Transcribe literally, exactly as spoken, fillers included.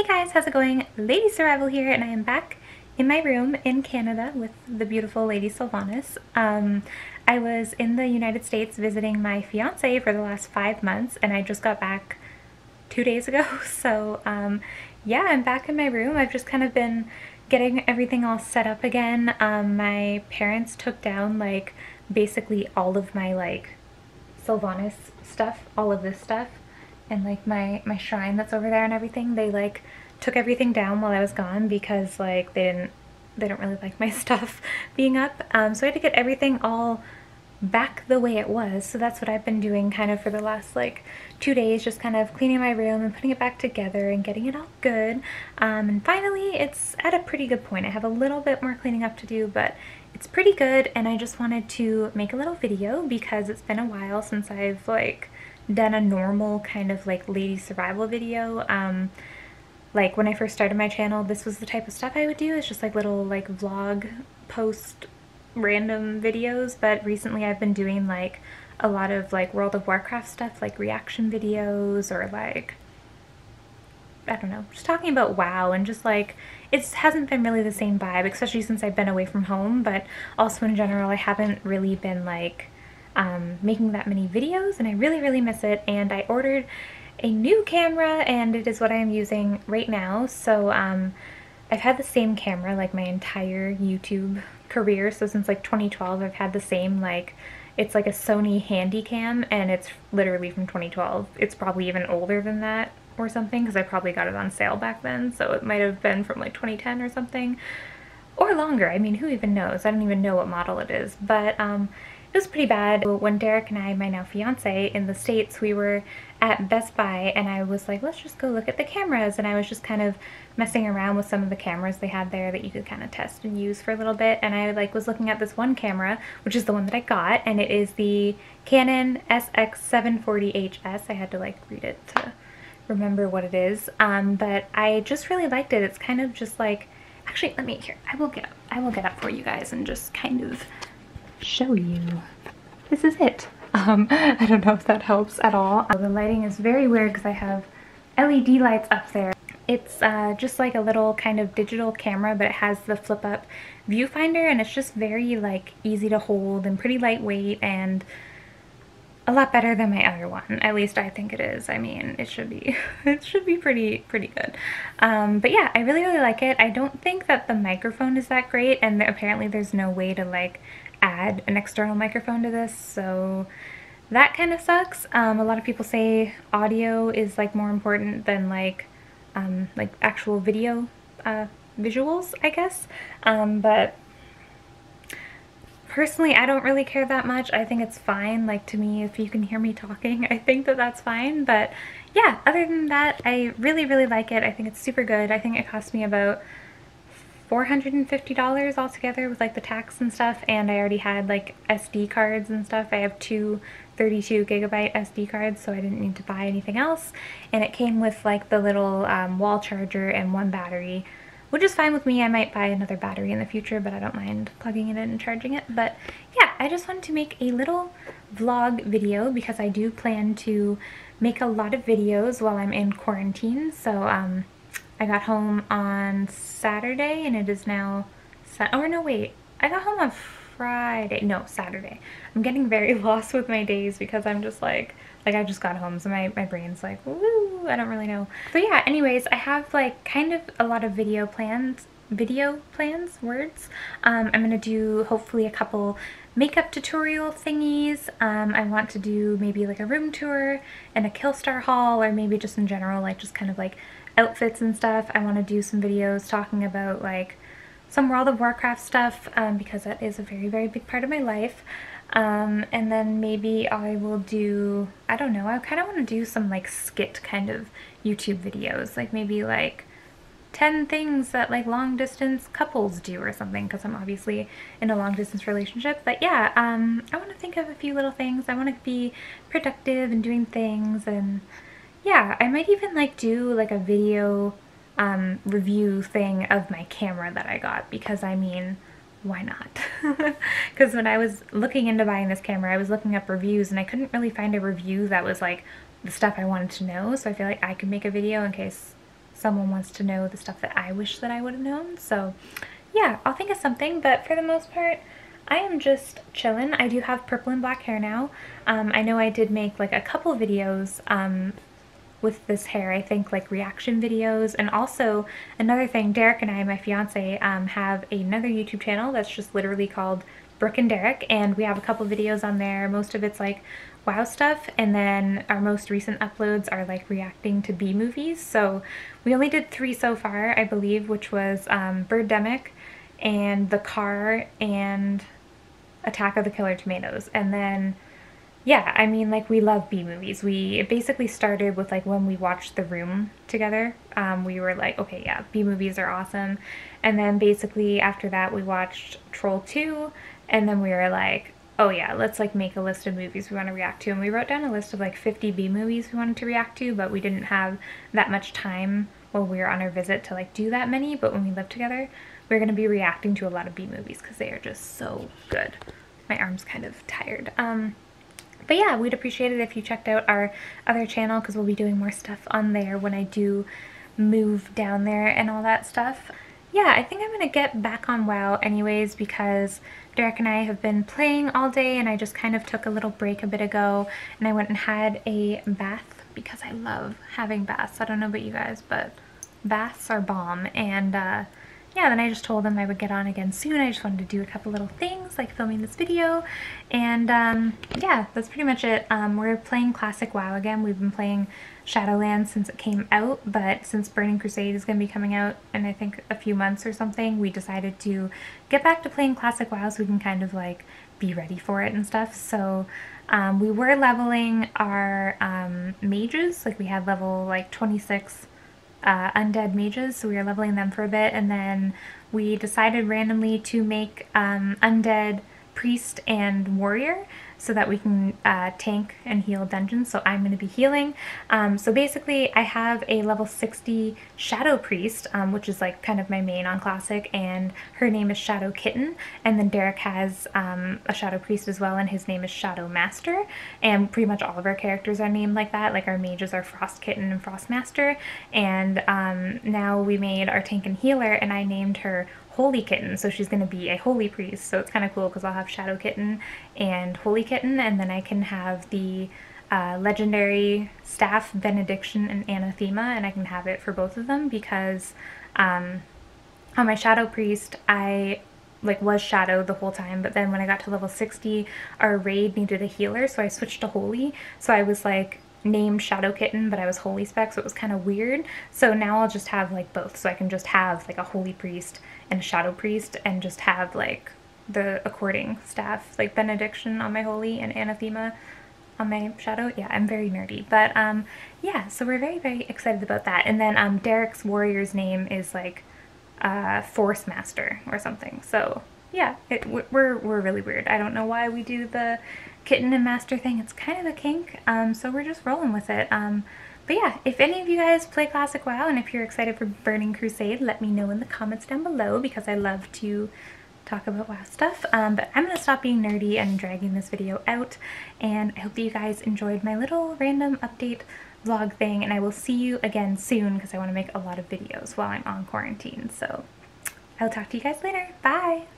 Hey guys, how's it going? Lady Survival here, and I am back in my room in Canada with the beautiful Lady Sylvanas. Um, I was in the United States visiting my fiance for the last five months, and I just got back two days ago. So um, yeah, I'm back in my room. I've just kind of been getting everything all set up again. Um, my parents took down like basically all of my like Sylvanas stuff, all of this stuff. And like my my shrine that's over there and everything, they like took everything down while I was gone because like they didn't they don't really like my stuff being up, um so I had to get everything all back the way it was. So that's what I've been doing kind of for the last like two days, just kind of cleaning my room and putting it back together and getting it all good, um and finally it's at a pretty good point. I have a little bit more cleaning up to do, but it's pretty good, and I just wanted to make a little video because it's been a while since I've like done a normal kind of like Lady Survival video. Um like when I first started my channel, this was the type of stuff I would do. It's just like little like vlog post random videos, but recently I've been doing like a lot of like World of Warcraft stuff, like reaction videos, or like I don't know, just talking about WoW, and just like it hasn't been really the same vibe, especially since I've been away from home, but also in general I haven't really been like Um, making that many videos, and I really really miss it. And I ordered a new camera, and it is what I am using right now. So um, I've had the same camera like my entire YouTube career, so since like twenty twelve I've had the same, like it's like a Sony Handycam, and it's literally from twenty twelve. It's probably even older than that or something, because I probably got it on sale back then, so it might have been from like twenty ten or something, or longer. I mean, who even knows? I don't even know what model it is, but um it was pretty bad. When Derek and I, my now fiance, in the States, we were at Best Buy, and I was like, let's just go look at the cameras, and I was just kind of messing around with some of the cameras they had there that you could kind of test and use for a little bit, and I like was looking at this one camera, which is the one that I got, and it is the Canon S X seven forty H S. I had to like read it to remember what it is, um, but I just really liked it. It's kind of just like, actually let me, here, I will get up, I will get up for you guys and just kind of show you. This is it. Um, I don't know if that helps at all. Uh, the lighting is very weird because I have L E D lights up there. It's uh, just like a little kind of digital camera, but it has the flip up viewfinder, and it's just very like easy to hold and pretty lightweight, and a lot better than my other one. At least I think it is. I mean, it should be it should be pretty pretty good. Um, but yeah, I really really like it. I don't think that the microphone is that great, and apparently there's no way to like add an external microphone to this, so that kind of sucks. Um, a lot of people say audio is like more important than like um, like actual video uh, visuals, I guess, um, but personally I don't really care that much. I think it's fine, like to me, if you can hear me talking, I think that that's fine. But yeah, other than that, I really really like it. I think it's super good. I think it cost me about four hundred fifty dollars altogether with like the tax and stuff, and I already had like S D cards and stuff. I have two thirty-two gigabyte S D cards, so I didn't need to buy anything else, and it came with like the little um, wall charger and one battery, which is fine with me. I might buy another battery in the future, but I don't mind plugging it in and charging it. But yeah, I just wanted to make a little vlog video because I do plan to make a lot of videos while I'm in quarantine. So um I got home on Saturday, and it is now, or no wait, I got home on Friday, no, Saturday. I'm getting very lost with my days because I'm just like, like I just got home, so my, my brain's like, woo, I don't really know. But yeah, anyways, I have like kind of a lot of video plans, video plans, words. Um, I'm gonna do hopefully a couple makeup tutorial thingies. Um, I want to do maybe like a room tour and a Killstar haul, or maybe just in general, like just kind of like outfits and stuff. I want to do some videos talking about like some World of Warcraft stuff, um, because that is a very very big part of my life, um, and then maybe I will do, I don't know, I kind of want to do some like skit kind of YouTube videos, like maybe like ten things that like long distance couples do or something, because I'm obviously in a long distance relationship. But yeah, um, I want to think of a few little things. I want to be productive and doing things, and yeah, I might even like do like a video um, review thing of my camera that I got, because I mean, why not? Because when I was looking into buying this camera, I was looking up reviews, and I couldn't really find a review that was like the stuff I wanted to know, so I feel like I could make a video in case someone wants to know the stuff that I wish that I would have known. So yeah, I'll think of something, but for the most part, I am just chillin'. I do have purple and black hair now. Um, I know I did make like a couple videos um, with this hair, I think like reaction videos, and also another thing, Derek and I, my fiance, um, have another YouTube channel that's just literally called Brooke and Derek, and we have a couple videos on there. Most of it's like WoW stuff, and then our most recent uploads are like reacting to B movies. So we only did three so far, I believe, which was um, Birdemic and The Car and Attack of the Killer Tomatoes. And then yeah, I mean, like, we love B movies. We it basically started with like when we watched The Room together. Um, we were like, okay, yeah, B movies are awesome. And then basically after that we watched Troll two, and then we were like, oh yeah, let's like make a list of movies we want to react to. And we wrote down a list of like fifty B movies we wanted to react to, but we didn't have that much time while we were on our visit to like do that many. But when we lived together, we we're going to be reacting to a lot of B movies because they are just so good. My arm's kind of tired. Um, But yeah, we'd appreciate it if you checked out our other channel because we'll be doing more stuff on there when I do move down there and all that stuff. Yeah, I think I'm going to get back on WoW anyways because Derek and I have been playing all day, and I just kind of took a little break a bit ago and I went and had a bath because I love having baths. I don't know about you guys, but baths are bomb. And uh, yeah, then I just told them I would get on again soon. I just wanted to do a couple little things like filming this video, and um, yeah, that's pretty much it. Um, we're playing classic WoW again. We've been playing Shadowlands since it came out, but since Burning Crusade is going to be coming out in I think a few months or something, we decided to get back to playing classic WoW so we can kind of like be ready for it and stuff. So um, we were leveling our um, mages, like we had level like twenty-six Uh, undead mages, so we were leveling them for a bit, and then we decided randomly to make um, undead priest and warrior so that we can uh, tank and heal dungeons. So I'm going to be healing. Um, so basically I have a level sixty shadow priest, um, which is like kind of my main on classic, and her name is Shadow Kitten, and then Derek has um, a shadow priest as well, and his name is Shadow Master, and pretty much all of our characters are named like that. Like our mages are Frost Kitten and Frost Master, and um, now we made our tank and healer, and I named her Holy Kitten, so she's going to be a holy priest. So it's kind of cool because I'll have Shadow Kitten and Holy Kitten, and then I can have the uh, legendary staff, Benediction, and Anathema, and I can have it for both of them because um, on my Shadow Priest, I like was Shadow the whole time, but then when I got to level sixty, our raid needed a healer, so I switched to Holy. So I was like named Shadow Kitten, but I was Holy spec, so it was kind of weird. So now I'll just have like both, so I can just have like a Holy Priest and a Shadow Priest, and just have like the according staff, like Benediction on my Holy and Anathema on my Shadow. Yeah, I'm very nerdy, but um yeah, so we're very very excited about that. And then um Derek's warrior's name is like uh Force Master or something, so yeah, it, we're we're really weird. I don't know why we do the kitten and master thing. It's kind of a kink, um so we're just rolling with it. um But yeah, if any of you guys play classic WoW and if you're excited for Burning Crusade, let me know in the comments down below because I love to talk about WoW stuff. Um, but I'm going to stop being nerdy and dragging this video out, and I hope that you guys enjoyed my little random update vlog thing, and I will see you again soon because I want to make a lot of videos while I'm on quarantine. So I'll talk to you guys later. Bye!